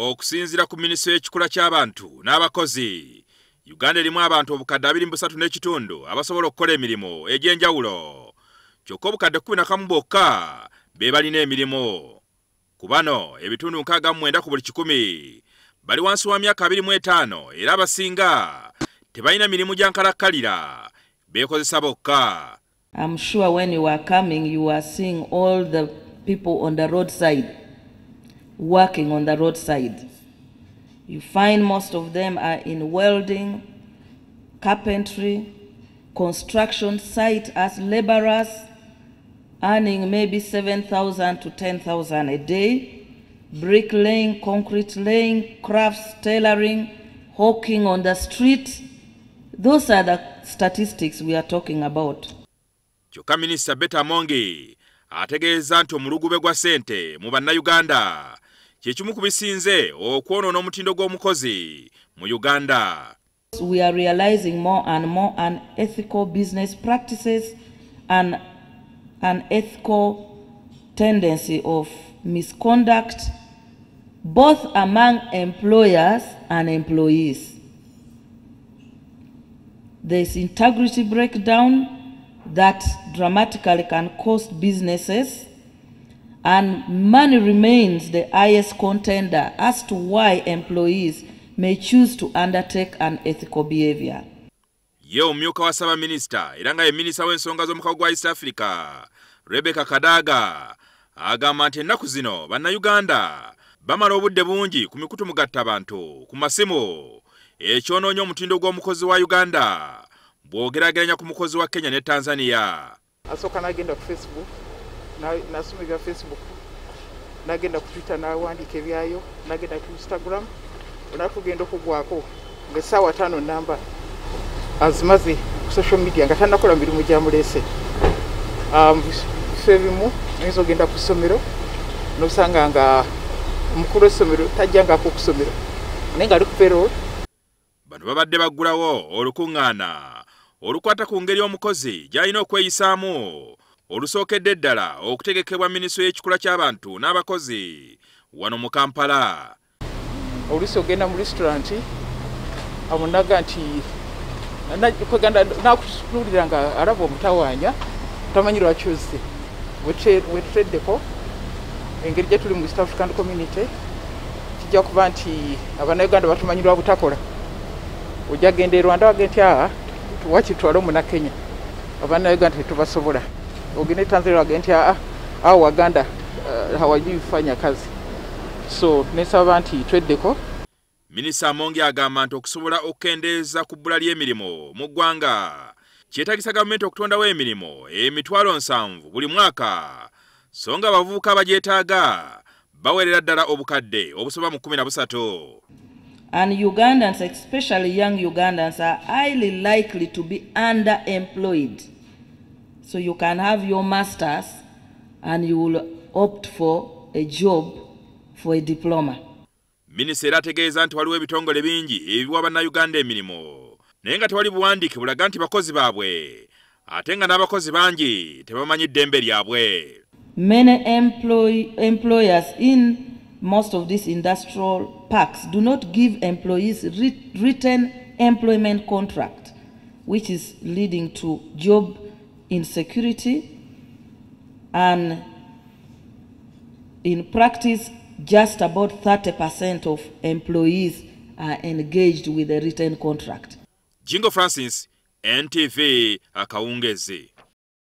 okusinzira ku minisitule y'ekikula ky'abantu n'abakozi Uganda erimu abantu obukadde 23 n'ekitundu abasobola okukola emirimu egy'enjawulo kyokka obukadde 11 bokka be balina emirimu ku bano ebitundu 69 ku buli 100 bali wansi wa myaka 25 era abasinga tebalina mirimu gyankalakkalira beekozesa bokka. I'm sure when you are coming you are seeing all the people on the roadside working on the roadside. You find most of them are in welding, carpentry, construction site as laborers, earning maybe 7,000 to 10,000 a day, bricklaying, concrete laying, crafts, tailoring, hawking on the street. Those are the statistics we are talking about. Minister Beta Mongi ategeeza nti omulugube gwa ssente mu bannayuganda kyekimu ku bisinze okwonoona omutindo gw'omukozi mu Uganda. We are realizing more unethical business practices and unethical tendency of misconduct both among employers and employees. There is integrity breakdown that dramatically can cost businesses, and money remains the highest contender as to why employees may choose to undertake unethical behavior. Yeo myuka wa Ssaabaminisita era nga ye minisita w'ensonga z'omukago gwa East Africa, Rebecca Kadaga, agamba nti ennaku zino bannayuganda bamala obudde bungi ku mikutu mugatta abantu ku masimu, ekyonoonyo omutindo gw'omukozi wa Uganda bwogerageranya ku mukozi wa Kenya ne Tanzania. Asoka nagenda ku Facebook, nasumira Facebook, nagenda ku Twitter n'awandika ebyayo, nagenda ku Instagram, onatugenda okugwako ng'essaawa 5 namba azimaze ku social media nga tannakola mirimu gyamulese. Sebimu nayinza ogenda ku ssomero n'osanga nga omukulu w'essomero tajjangako ku ssomero naye nga ali ku payroll. Bano babadde baggulawo olukuŋŋaana olukwata ku ngeri omukozi gy'alina okweyisaamu olusookedde eddala okutegekebwa minisitule y'ekikula ky'abantu n'abakozi wano mu Kampala. Oluusi ogenda mu restaurant amunaga nti nakutunuulira nga alaba omutawaanya tamanyi lwakyuze wetuteddeko engeri gye tuli mu East African Community kijja kuba nti Abannayuganda batumanyi lwa butakola ojja genda e Rwanda wagenti aha wachi twalo muna Kenya Abannayuganda tubasobola ogene Tanzania agenti awo Waganda hawajui fanya kazi so nesaba nti tweddeko. Minisita Mongi agamba nti okusobola okendeeza ku bbula ly'emirimu mu ggwanga kyetagisa gavumenti okutondawo emirimu emitwalo 70 buli mwaka so nga abavubuka bagyetaaga bawerera ddala obukadde obusoba mu 13. And Ugandans, especially young Ugandans, are highly likely to be underemployed. So you can have your masters and you will opt for a job for a diploma. Minisita ategeeza nti waliwo ebitongole bingi ebiwa bannayuganda emirimu naye nga tewali buwandiike bulaga nti bakozi baabwe ate nga n'abakozi bangi tebamanyi ddembe lyabwe. Many employers in most of these industrial parks do not give employees written employment contract, which is leading to job insecurity and in practice just about 30% of employees are engaged with a written contract. Jingo Francis, NTV, Akawungeezi.